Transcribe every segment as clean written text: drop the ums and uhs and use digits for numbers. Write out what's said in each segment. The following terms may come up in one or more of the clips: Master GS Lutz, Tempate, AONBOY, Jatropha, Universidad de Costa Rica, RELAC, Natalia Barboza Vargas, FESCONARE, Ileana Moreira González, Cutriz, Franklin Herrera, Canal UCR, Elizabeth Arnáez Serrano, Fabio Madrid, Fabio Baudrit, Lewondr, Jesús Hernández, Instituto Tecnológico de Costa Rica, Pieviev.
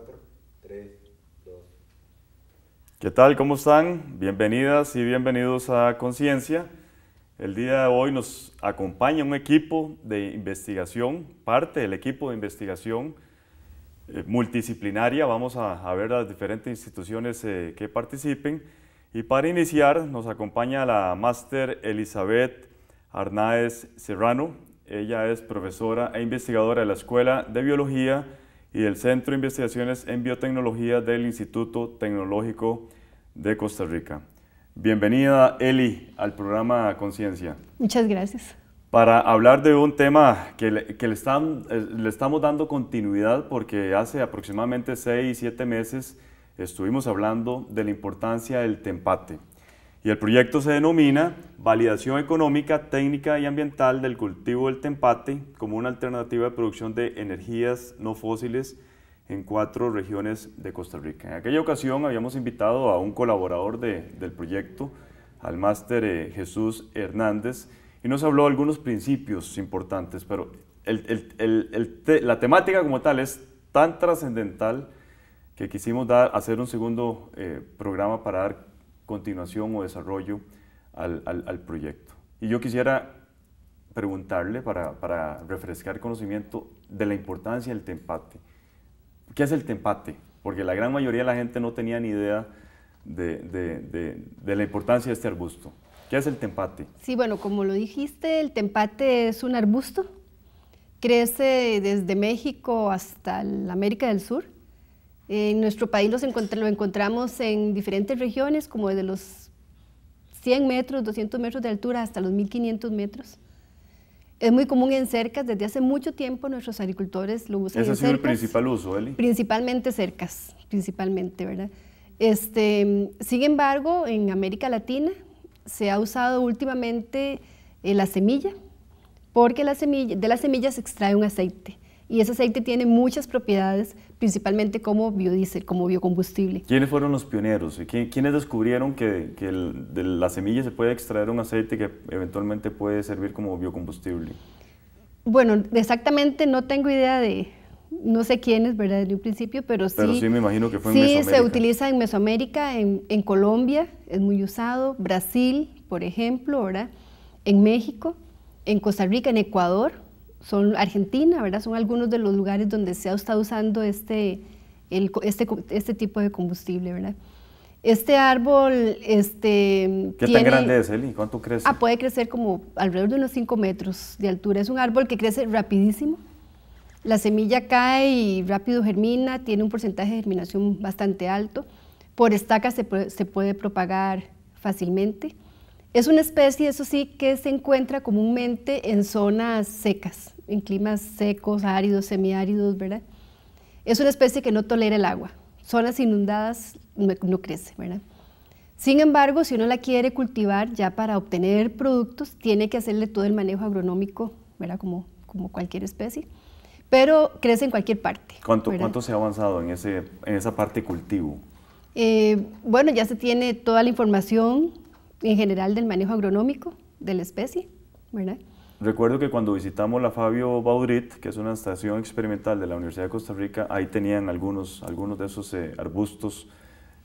4, 3, 2. ¿Qué tal? ¿Cómo están? Bienvenidas y bienvenidos a Conciencia. El día de hoy nos acompaña un equipo de investigación, parte del equipo de investigación multidisciplinaria. Vamos a ver las diferentes instituciones que participen. Y para iniciar nos acompaña la Máster Elizabeth Arnáez Serrano. Ella es profesora e investigadora de la Escuela de Biología y del Centro de Investigaciones en Biotecnología del Instituto Tecnológico de Costa Rica. Bienvenida, Eli, al programa Conciencia. Muchas gracias. Para hablar de un tema que le estamos dando continuidad, porque hace aproximadamente 6 o 7 meses estuvimos hablando de la importancia del TEMPATE, y el proyecto se denomina Validación Económica, Técnica y Ambiental del Cultivo del Tempate como una alternativa de producción de energías no fósiles en 4 regiones de Costa Rica. En aquella ocasión habíamos invitado a un colaborador del proyecto, al máster Jesús Hernández, y nos habló de algunos principios importantes, pero la temática como tal es tan trascendental que quisimos hacer un segundo programa para dar continuación o desarrollo al proyecto. Y yo quisiera preguntarle, para refrescar conocimiento, de la importancia del TEMPATE. ¿Qué es el TEMPATE? Porque la gran mayoría de la gente no tenía ni idea de la importancia de este arbusto. ¿Qué es el TEMPATE? Sí, bueno, como lo dijiste, el TEMPATE es un arbusto. Crece desde México hasta la América del Sur. En nuestro país lo encontramos en diferentes regiones, como desde los 100 metros, 200 metros de altura hasta los 1500 metros. Es muy común en cercas. Desde hace mucho tiempo nuestros agricultores lo usan. ¿Ese ha sido el principal uso, Eli? Principalmente cercas, principalmente, ¿verdad? Sin embargo, en América Latina se ha usado últimamente la semilla, porque de la semilla se extrae un aceite. Y ese aceite tiene muchas propiedades, principalmente como biodiesel, como biocombustible. ¿Quiénes fueron los pioneros? ¿Quiénes descubrieron que de la semilla se puede extraer un aceite que eventualmente puede servir como biocombustible? Bueno, exactamente no tengo idea de, no sé quiénes, ¿verdad? Desde un principio, pero sí me imagino que fue en Mesoamérica. Sí, se utiliza en Mesoamérica, en Colombia es muy usado, Brasil, por ejemplo, ¿verdad? En México, en Costa Rica, en Ecuador. Son Argentina, ¿verdad? Son algunos de los lugares donde se ha estado usando este tipo de combustible, ¿verdad? Este árbol, ¿qué tan grande es, Eli? ¿Cuánto crece? Puede crecer como alrededor de unos 5 metros de altura. Es un árbol que crece rapidísimo. La semilla cae y rápido germina, tiene un porcentaje de germinación bastante alto. Por estacas se puede propagar fácilmente. Es una especie, eso sí, que se encuentra comúnmente en zonas secas, en climas secos, áridos, semiáridos, ¿verdad? Es una especie que no tolera el agua. Zonas inundadas no crece, ¿verdad? Sin embargo, si uno la quiere cultivar ya para obtener productos, tiene que hacerle todo el manejo agronómico, ¿verdad? Como cualquier especie, pero crece en cualquier parte. ¿Cuánto se ha avanzado en esa parte de cultivo? Bueno, ya se tiene toda la información en general del manejo agronómico de la especie, ¿verdad? Recuerdo que cuando visitamos la Fabio Baudrit, que es una estación experimental de la Universidad de Costa Rica, ahí tenían algunos de esos arbustos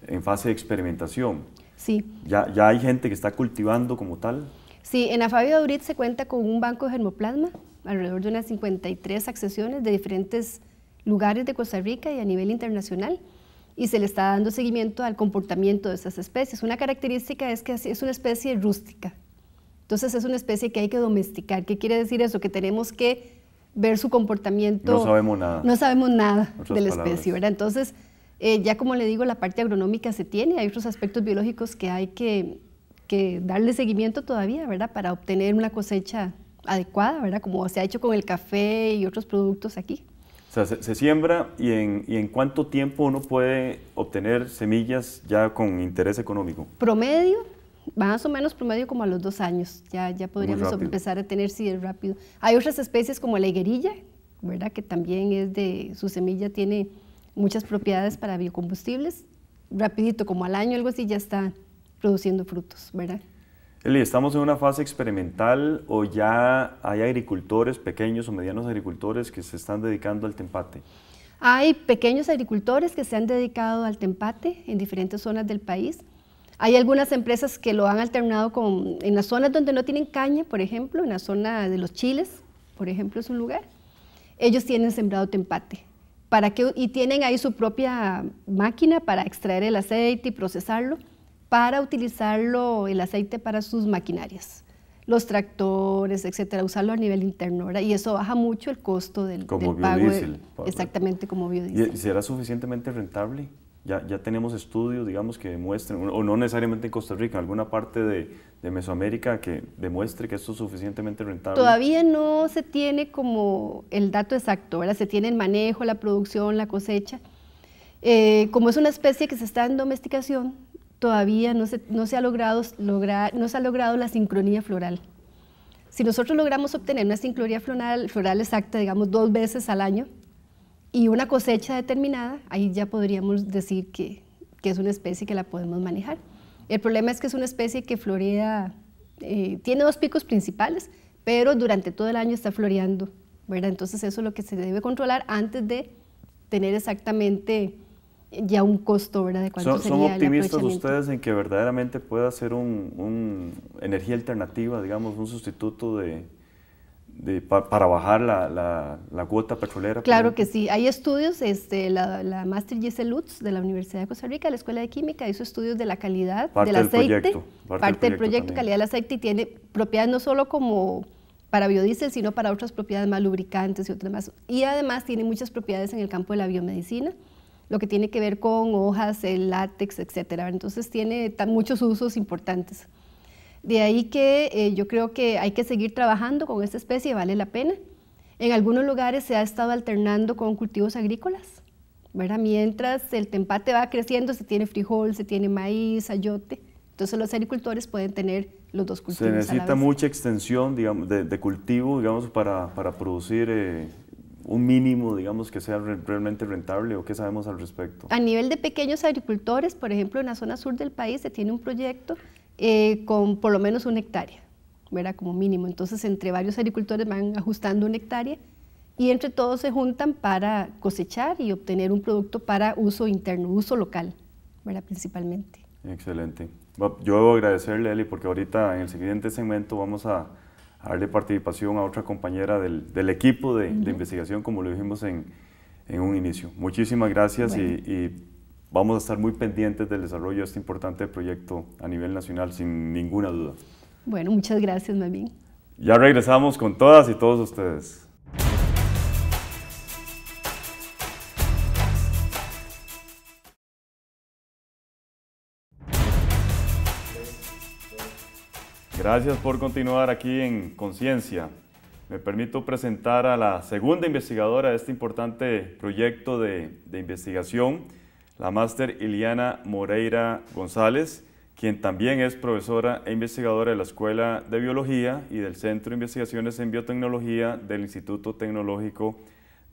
en fase de experimentación. Sí. ¿Ya hay gente que está cultivando como tal? Sí, en la Fabio Baudrit se cuenta con un banco de germoplasma, alrededor de unas 53 accesiones de diferentes lugares de Costa Rica y a nivel internacional, y se le está dando seguimiento al comportamiento de estas especies. Una característica es que es una especie rústica, entonces es una especie que hay que domesticar. ¿Qué quiere decir eso? Que tenemos que ver su comportamiento. No sabemos nada. No sabemos nada de la especie, ¿verdad? Entonces, ya como le digo, la parte agronómica se tiene, hay otros aspectos biológicos que hay que darle seguimiento todavía, ¿verdad? Para obtener una cosecha adecuada, ¿verdad? Como se ha hecho con el café y otros productos aquí. O sea, se siembra y en cuánto tiempo uno puede obtener semillas ya con interés económico. Promedio, más o menos promedio como a los 2 años, ya podríamos empezar a tener, sí, es rápido. Hay otras especies como la higuerilla, ¿verdad? Que también su semilla tiene muchas propiedades para biocombustibles. Rapidito, como al año, algo así, ya está produciendo frutos, ¿verdad? Eli, ¿estamos en una fase experimental o ya hay agricultores, pequeños o medianos agricultores, que se están dedicando al tempate? Hay pequeños agricultores que se han dedicado al tempate en diferentes zonas del país. Hay algunas empresas que lo han alternado con, en las zonas donde no tienen caña, por ejemplo, en la zona de los chiles, por ejemplo, es un lugar. Ellos tienen sembrado tempate y tienen ahí su propia máquina para extraer el aceite y procesarlo, para utilizarlo, el aceite, para sus maquinarias, los tractores, etcétera, usarlo a nivel interno, ¿verdad? Y eso baja mucho el costo del pago. Biodiesel, exactamente, como biodiesel. ¿Y será suficientemente rentable? Ya tenemos estudios, digamos, que demuestren, o no necesariamente en Costa Rica, en alguna parte de Mesoamérica que demuestre que esto es suficientemente rentable. Todavía no se tiene como el dato exacto, ¿verdad? Se tiene el manejo, la producción, la cosecha. Como es una especie que se está en domesticación, todavía no se ha logrado la sincronía floral. Si nosotros logramos obtener una sincronía floral exacta, digamos, 2 veces al año, y una cosecha determinada, ahí ya podríamos decir que es una especie que la podemos manejar. El problema es que es una especie que florea, tiene 2 picos principales, pero durante todo el año está floreando, ¿verdad? Entonces eso es lo que se debe controlar antes de tener exactamente ya un costo, ¿verdad? De cuánto sería. ¿Son optimistas ustedes en que verdaderamente pueda ser una energía alternativa, digamos, un sustituto para bajar la cuota petrolera? Claro que sí. Hay estudios, la Master GS Lutz de la Universidad de Costa Rica, la Escuela de Química, hizo estudios de la calidad del aceite. Parte del proyecto calidad del aceite, y tiene propiedades no solo como para biodiesel, sino para otras propiedades más lubricantes y otras más. Y además tiene muchas propiedades en el campo de la biomedicina, lo que tiene que ver con hojas, el látex, etcétera. Entonces tiene muchos usos importantes. De ahí que yo creo que hay que seguir trabajando con esta especie, vale la pena. En algunos lugares se ha estado alternando con cultivos agrícolas, ¿verdad? Mientras el tempate va creciendo, se tiene frijol, se tiene maíz, ayote. Entonces los agricultores pueden tener los 2 cultivos. Se necesita a la vez mucha extensión, digamos, de cultivo, digamos, para producir un mínimo, digamos, que sea realmente rentable, o qué sabemos al respecto. A nivel de pequeños agricultores, por ejemplo, en la zona sur del país se tiene un proyecto con por lo menos 1 hectárea, ¿verdad? Como mínimo. Entonces entre varios agricultores van ajustando 1 hectárea y entre todos se juntan para cosechar y obtener un producto para uso interno, uso local, ¿verdad? Principalmente. Excelente. Yo debo agradecerle, Eli, porque ahorita en el siguiente segmento vamos a darle participación a otra compañera del equipo de investigación, como lo dijimos en un inicio. Muchísimas gracias. Bueno. y vamos a estar muy pendientes del desarrollo de este importante proyecto a nivel nacional, sin ninguna duda. Bueno, muchas gracias, más bien. Ya regresamos con todas y todos ustedes. Gracias por continuar aquí en Conciencia. Me permito presentar a la segunda investigadora de este importante proyecto de investigación, la máster Ileana Moreira González, quien también es profesora e investigadora de la Escuela de Biología y del Centro de Investigaciones en Biotecnología del Instituto Tecnológico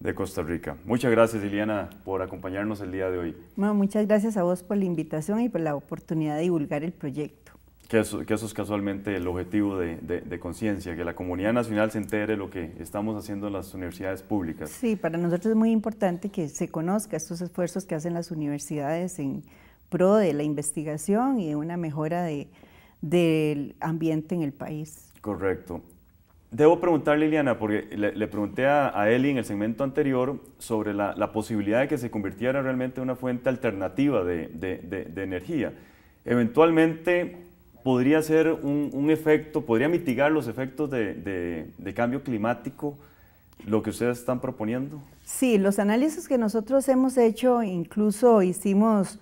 de Costa Rica. Muchas gracias, Ileana, por acompañarnos el día de hoy. Bueno, muchas gracias a vos por la invitación y por la oportunidad de divulgar el proyecto. Que eso es casualmente el objetivo de Conciencia, que la comunidad nacional se entere de lo que estamos haciendo en las universidades públicas. Sí, para nosotros es muy importante que se conozca estos esfuerzos que hacen las universidades en pro de la investigación y de una mejora del ambiente en el país. Correcto. Debo preguntarle, Ileana, porque le pregunté a Eli en el segmento anterior sobre la posibilidad de que se convirtiera realmente en una fuente alternativa de energía. Eventualmente podría ser un efecto, podría mitigar los efectos de cambio climático, lo que ustedes están proponiendo. Sí, los análisis que nosotros hemos hecho, incluso hicimos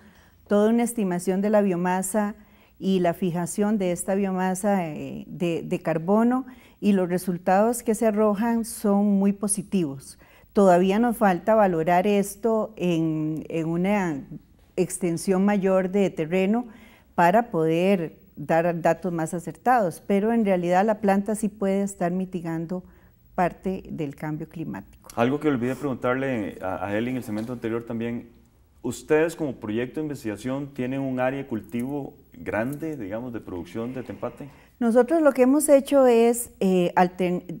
toda una estimación de la biomasa y la fijación de esta biomasa de carbono, y los resultados que se arrojan son muy positivos. Todavía nos falta valorar esto en una extensión mayor de terreno para poder dar datos más acertados, pero en realidad la planta sí puede estar mitigando parte del cambio climático. Algo que olvidé preguntarle a Eli en el segmento anterior también, ustedes como proyecto de investigación tienen un área de cultivo grande, digamos, de producción de tempate. Nosotros lo que hemos hecho es,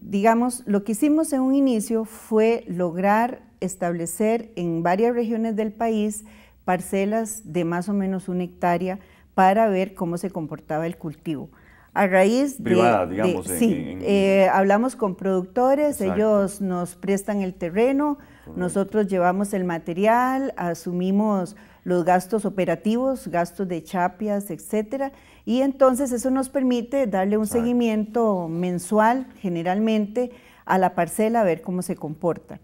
digamos, lo que hicimos en un inicio fue lograr establecer en varias regiones del país parcelas de más o menos 1 hectárea para ver cómo se comportaba el cultivo. A raíz de... Privada, digamos. Hablamos con productores, exacto, ellos nos prestan el terreno, correcto, nosotros llevamos el material, asumimos los gastos operativos, gastos de chapias, etcétera, y entonces eso nos permite darle un, exacto, seguimiento mensual, generalmente, a la parcela, a ver cómo se comporta.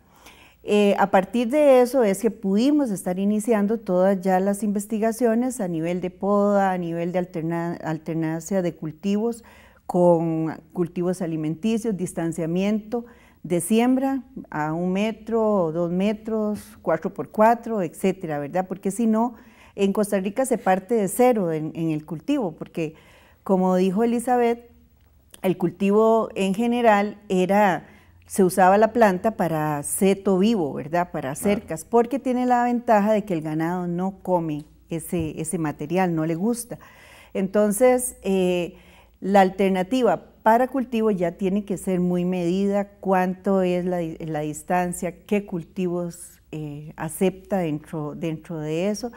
A partir de eso es que pudimos estar iniciando todas ya las investigaciones a nivel de poda, a nivel de alternancia de cultivos con cultivos alimenticios, distanciamiento de siembra a 1 metro, 2 metros, 4x4, etcétera, ¿verdad? Porque si no, en Costa Rica se parte de cero en el cultivo, porque como dijo Elizabeth, el cultivo en general era... Se usaba la planta para seto vivo, ¿verdad? Para cercas, claro, porque tiene la ventaja de que el ganado no come ese material, no le gusta. Entonces, la alternativa para cultivo ya tiene que ser muy medida, cuánto es la distancia, qué cultivos acepta dentro de eso.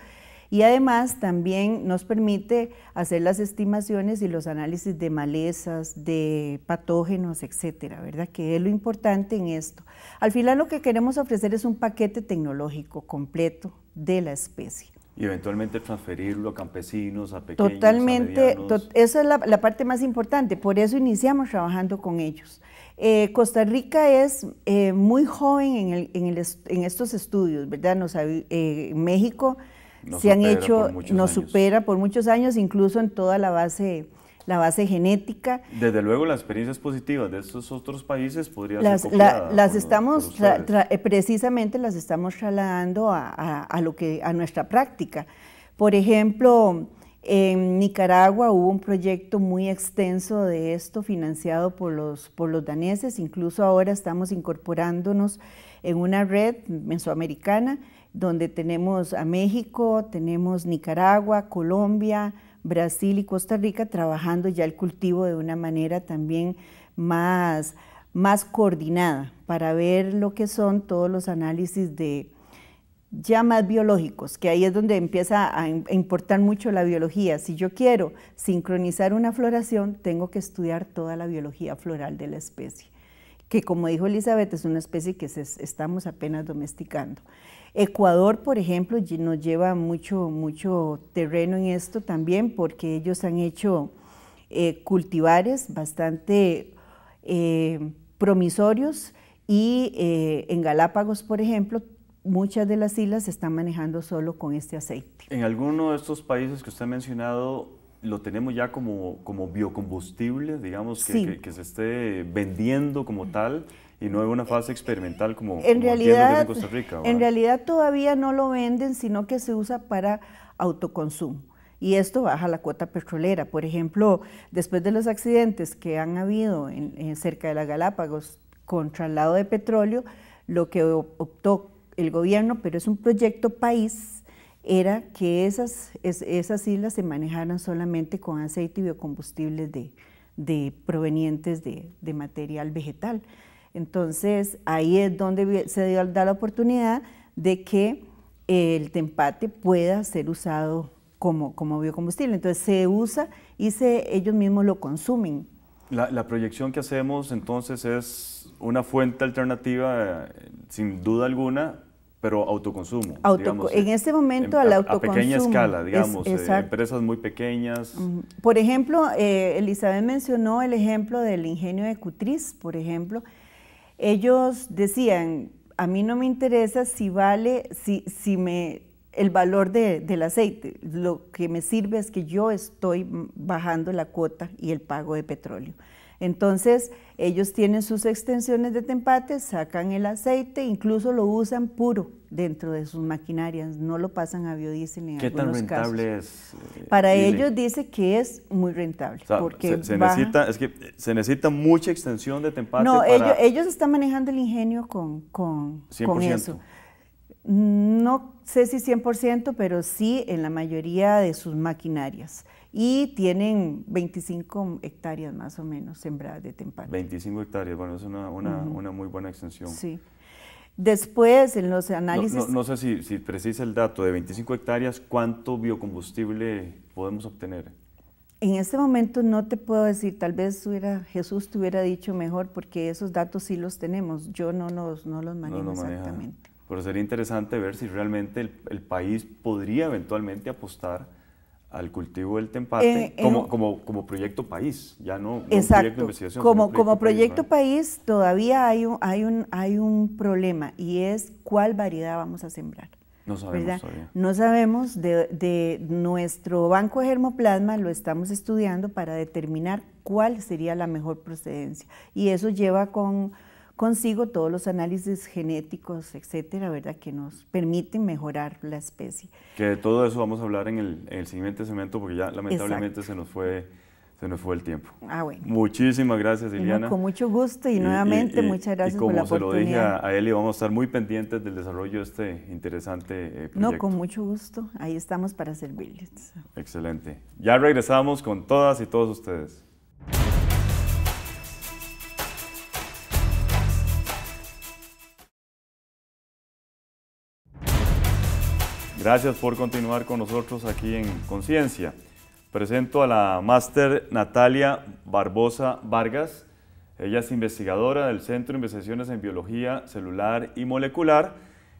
Y además también nos permite hacer las estimaciones y los análisis de malezas, de patógenos, etcétera, ¿verdad? Que es lo importante en esto. Al final lo que queremos ofrecer es un paquete tecnológico completo de la especie. Y eventualmente transferirlo a campesinos, a pequeños, totalmente, a medianos. Esa es la parte más importante, por eso iniciamos trabajando con ellos. Costa Rica es muy joven en estos estudios, ¿verdad? México... Nos supera por muchos años, incluso en toda la base genética. Desde luego las experiencias positivas de estos otros países podrían ser copiadas. Precisamente las estamos trasladando a nuestra práctica. Por ejemplo, en Nicaragua hubo un proyecto muy extenso de esto financiado por los daneses, incluso ahora estamos incorporándonos en una red mesoamericana donde tenemos a México, tenemos Nicaragua, Colombia, Brasil y Costa Rica trabajando ya el cultivo de una manera también más coordinada para ver lo que son todos los análisis ya más biológicos, que ahí es donde empieza a importar mucho la biología. Si yo quiero sincronizar una floración, tengo que estudiar toda la biología floral de la especie, que como dijo Elizabeth, es una especie que estamos apenas domesticando. Ecuador, por ejemplo, nos lleva mucho terreno en esto también, porque ellos han hecho cultivares bastante promisorios y en Galápagos, por ejemplo, muchas de las islas se están manejando solo con este aceite. En alguno de estos países que usted ha mencionado, ¿lo tenemos ya como biocombustible, digamos, que, sí, que se esté vendiendo como tal y no en una fase experimental como en Costa Rica? ¿Verdad? En realidad todavía no lo venden, sino que se usa para autoconsumo y esto baja la cuota petrolera. Por ejemplo, después de los accidentes que han habido cerca de las Galápagos con traslado de petróleo, lo que optó el gobierno, pero es un proyecto país, era que esas islas se manejaran solamente con aceite y biocombustibles provenientes de material vegetal. Entonces, ahí es donde se da la oportunidad de que el tempate pueda ser usado como biocombustible. Entonces, se usa y ellos mismos lo consumen. La proyección que hacemos, entonces, es una fuente alternativa, sin duda alguna, pero autoconsumo. Digamos, en este momento al autoconsumo. A pequeña escala, digamos, empresas muy pequeñas. Por ejemplo, Elizabeth mencionó el ejemplo del ingenio de Cutriz, por ejemplo. Ellos decían, a mí no me interesa si vale, el valor del aceite, lo que me sirve es que yo estoy bajando la cuota y el pago de petróleo. Entonces, ellos tienen sus extensiones de tempate, sacan el aceite, incluso lo usan puro dentro de sus maquinarias, no lo pasan a biodiesel en algunos casos. ¿Qué tan rentable es? Para ellos dice que es muy rentable. O sea, porque se necesita mucha extensión de tempate. No, ellos están manejando el ingenio con eso. No sé si 100%, pero sí en la mayoría de sus maquinarias. Y tienen 25 hectáreas más o menos sembradas de tempate. 25 hectáreas, bueno, es una muy buena extensión. Sí. Después, en los análisis... No sé si precisa el dato, de 25 hectáreas, ¿cuánto biocombustible podemos obtener? En este momento no te puedo decir, tal vez Jesús te hubiera dicho mejor, porque esos datos sí los tenemos, yo no los manejo exactamente. Pero sería interesante ver si realmente el país podría eventualmente apostar al cultivo del tempate como proyecto país, ya no exacto, proyecto de investigación. Como proyecto país, ¿no? Todavía hay un problema, y es cuál variedad vamos a sembrar. No sabemos todavía. No sabemos. De nuestro banco de germoplasma lo estamos estudiando para determinar cuál sería la mejor procedencia. Y eso lleva consigo todos los análisis genéticos, etcétera, ¿verdad?, que nos permiten mejorar la especie. Que de todo eso vamos a hablar en el siguiente segmento, porque ya lamentablemente se nos fue el tiempo. Ah, bueno. Muchísimas gracias, Ileana. Con mucho gusto y nuevamente muchas gracias por la oportunidad. Y como se lo dije a Eli, vamos a estar muy pendientes del desarrollo de este interesante proyecto. No, con mucho gusto. Ahí estamos para servirles. Excelente. Ya regresamos con todas y todos ustedes. Gracias por continuar con nosotros aquí en Conciencia. Presento a la máster Natalia Barboza Vargas. Ella es investigadora del Centro de Investigaciones en Biología Celular y Molecular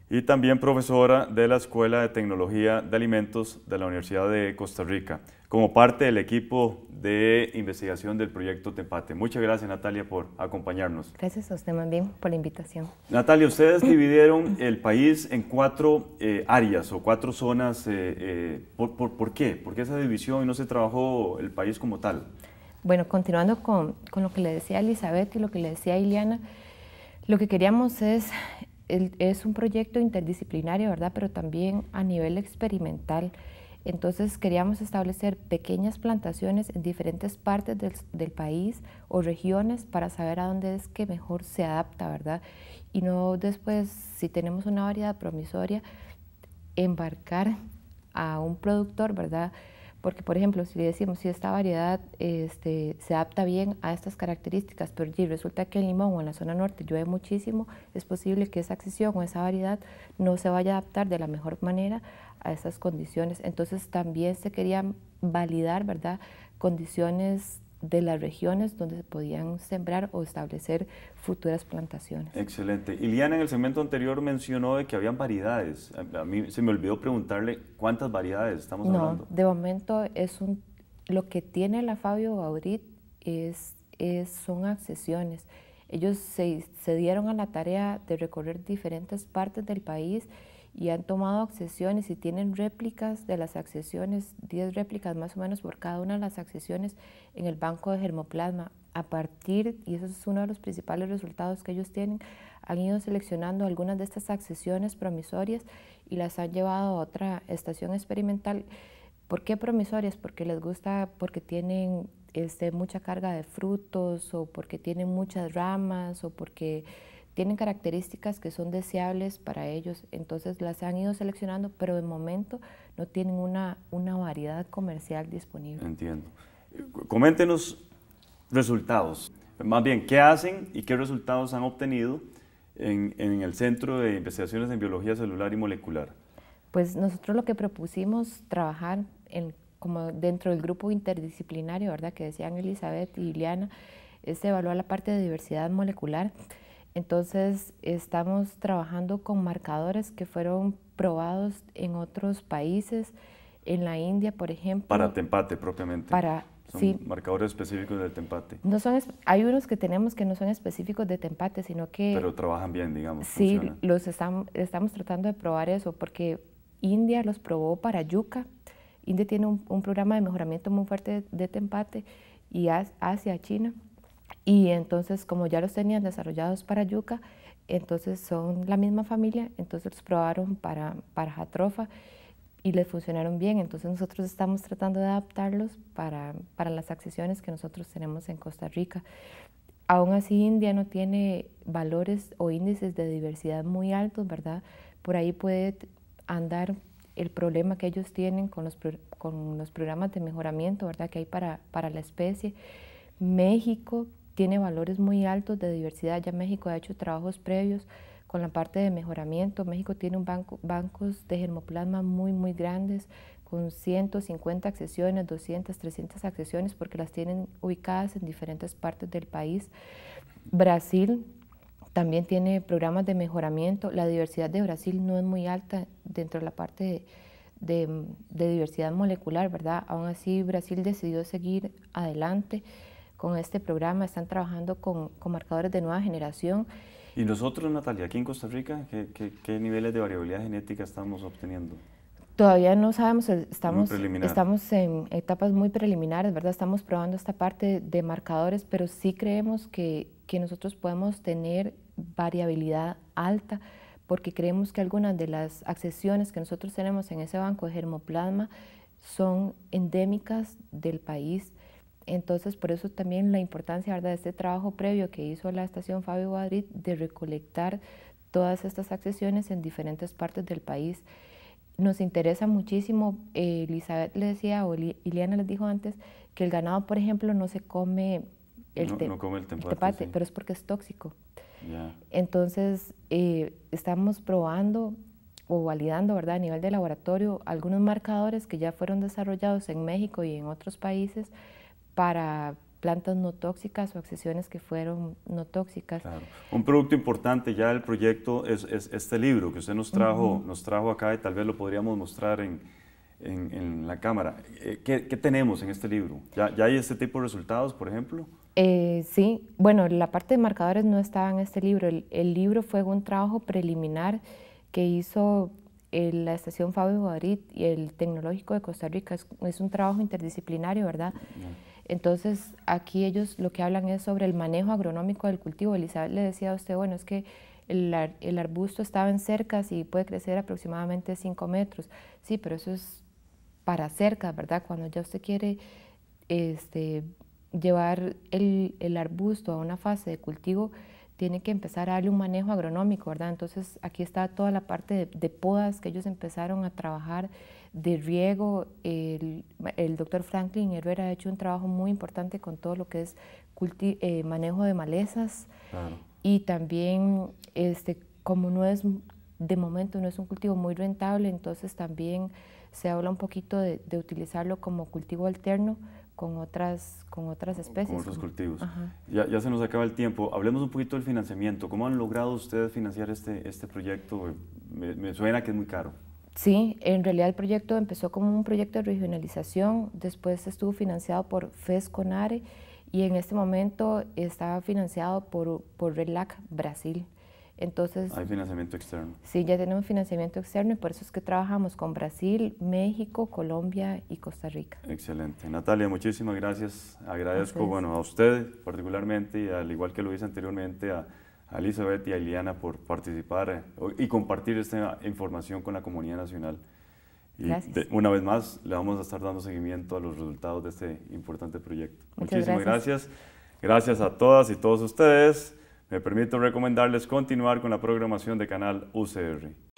y también profesora de la Escuela de Tecnología de Alimentos de la Universidad de Costa Rica, como parte del equipo de investigación del proyecto Tempate. Muchas gracias, Natalia, por acompañarnos. Gracias a usted, más bien, por la invitación. Natalia, ustedes dividieron el país en cuatro áreas o cuatro zonas. ¿Por qué? ¿Por qué esa división y no se trabajó el país como tal? Bueno, continuando con lo que le decía Elizabeth y lo que le decía Ileana, lo que queríamos es un proyecto interdisciplinario, ¿verdad?, pero también a nivel experimental. Entonces queríamos establecer pequeñas plantaciones en diferentes partes del país o regiones para saber a dónde es que mejor se adapta, ¿verdad? Y no después, si tenemos una variedad promisoria, embarcar a un productor, ¿verdad? Porque, por ejemplo, si le decimos si esta variedad se adapta bien a estas características, pero resulta que en Limón o en la zona norte llueve muchísimo, es posible que esa acción o esa variedad no se vaya a adaptar de la mejor manera a esas condiciones. Entonces también se querían validar, ¿verdad?, condiciones de las regiones donde se podían sembrar o establecer futuras plantaciones. Excelente. Ileana, en el segmento anterior mencionó de que habían variedades. A mí se me olvidó preguntarle cuántas variedades estamos hablando. No, de momento lo que tiene la Fabio Baudrit son accesiones. Ellos se dieron a la tarea de recorrer diferentes partes del país y han tomado accesiones y tienen réplicas de las accesiones, 10 réplicas más o menos por cada una de las accesiones en el banco de germoplasma. Y eso es uno de los principales resultados que ellos tienen, han ido seleccionando algunas de estas accesiones promisorias y las han llevado a otra estación experimental. ¿Por qué promisorias? Porque les gusta, porque tienen mucha carga de frutos, o porque tienen muchas ramas, o porque tienen características que son deseables para ellos, entonces las han ido seleccionando, pero de momento no tienen una variedad comercial disponible. Entiendo. Coméntenos resultados, más bien, ¿qué hacen y qué resultados han obtenido en el Centro de Investigaciones en Biología Celular y Molecular? Pues nosotros lo que propusimos trabajar como dentro del grupo interdisciplinario, ¿verdad?, que decían Elizabeth y Ileana, es evaluar la parte de diversidad molecular. Entonces estamos trabajando con marcadores que fueron probados en otros países, en la India, por ejemplo. Para tempate propiamente. Son marcadores específicos del tempate. Hay unos que tenemos que no son específicos de tempate, sino que... Pero trabajan bien, digamos. Sí, estamos tratando de probar eso, porque India los probó para yuca. India tiene un programa de mejoramiento muy fuerte de tempate, y Asia, China. Y entonces, como ya los tenían desarrollados para yuca, entonces son la misma familia, entonces los probaron para Jatropha y les funcionaron bien. Entonces nosotros estamos tratando de adaptarlos para las accesiones que nosotros tenemos en Costa Rica. Aún así, India no tiene valores o índices de diversidad muy altos, ¿verdad? Por ahí puede andar el problema que ellos tienen con los programas de mejoramiento, ¿verdad?, que hay para la especie. México tiene valores muy altos de diversidad, ya México ha hecho trabajos previos con la parte de mejoramiento. México tiene un bancos de germoplasma muy grandes, con 150 accesiones, 200, 300 accesiones, porque las tienen ubicadas en diferentes partes del país. Brasil también tiene programas de mejoramiento. La diversidad de Brasil no es muy alta dentro de la parte de diversidad molecular, ¿verdad? Aún así, Brasil decidió seguir adelante con este programa. Están trabajando con marcadores de nueva generación. ¿Y nosotros, Natalia, aquí en Costa Rica, qué niveles de variabilidad genética estamos obteniendo? Todavía no sabemos, estamos en etapas muy preliminares, ¿verdad? Estamos probando esta parte de marcadores, pero sí creemos que nosotros podemos tener variabilidad alta, porque creemos que algunas de las accesiones que nosotros tenemos en ese banco de germoplasma son endémicas del país. Entonces, por eso también la importancia, ¿verdad?, de este trabajo previo que hizo la estación Fabio Madrid de recolectar todas estas accesiones en diferentes partes del país. Nos interesa muchísimo, Elizabeth le decía, o Ileana les dijo antes, que el ganado, por ejemplo, no se come el tepate, pero es porque es tóxico. Yeah. Entonces, estamos probando o validando, ¿verdad?, a nivel de laboratorio algunos marcadores que ya fueron desarrollados en México y en otros países para plantas no tóxicas o accesiones que fueron no tóxicas. Claro. Un producto importante ya del proyecto es este libro que usted nos trajo acá, y tal vez lo podríamos mostrar en la cámara. ¿Qué tenemos en este libro? ¿Ya hay este tipo de resultados, por ejemplo? Sí, bueno, la parte de marcadores no estaba en este libro. El libro fue un trabajo preliminar que hizo la estación Fabio Baudrit y el Tecnológico de Costa Rica. Es un trabajo interdisciplinario, ¿verdad? Entonces, aquí ellos lo que hablan es sobre el manejo agronómico del cultivo. Elizabeth le decía a usted, bueno, es que el arbusto estaba en cercas y puede crecer aproximadamente 5 metros. Sí, pero eso es para cercas, ¿verdad? Cuando ya usted quiere llevar el arbusto a una fase de cultivo, tiene que empezar a darle un manejo agronómico, ¿verdad? Entonces, aquí está toda la parte de podas que ellos empezaron a trabajar, de riego. El doctor Franklin Herrera ha hecho un trabajo muy importante con todo lo que es manejo de malezas. Claro. Y también, como de momento no es un cultivo muy rentable, entonces también se habla un poquito de utilizarlo como cultivo alterno con otras especies. Con otros cultivos. Ya se nos acaba el tiempo. Hablemos un poquito del financiamiento. ¿Cómo han logrado ustedes financiar este proyecto? Me suena que es muy caro. Sí, en realidad el proyecto empezó como un proyecto de regionalización, después estuvo financiado por FESCONARE y en este momento está financiado por RELAC Brasil. Entonces, hay financiamiento externo. Sí, ya tenemos financiamiento externo y por eso es que trabajamos con Brasil, México, Colombia y Costa Rica. Excelente. Natalia, muchísimas gracias. Agradezco a usted particularmente y al igual que lo hice anteriormente a Elizabeth y a Ileana por participar y compartir esta información con la comunidad nacional. Y una vez más le vamos a estar dando seguimiento a los resultados de este importante proyecto. Muchísimas gracias. Gracias a todas y todos ustedes. Me permito recomendarles continuar con la programación de Canal UCR.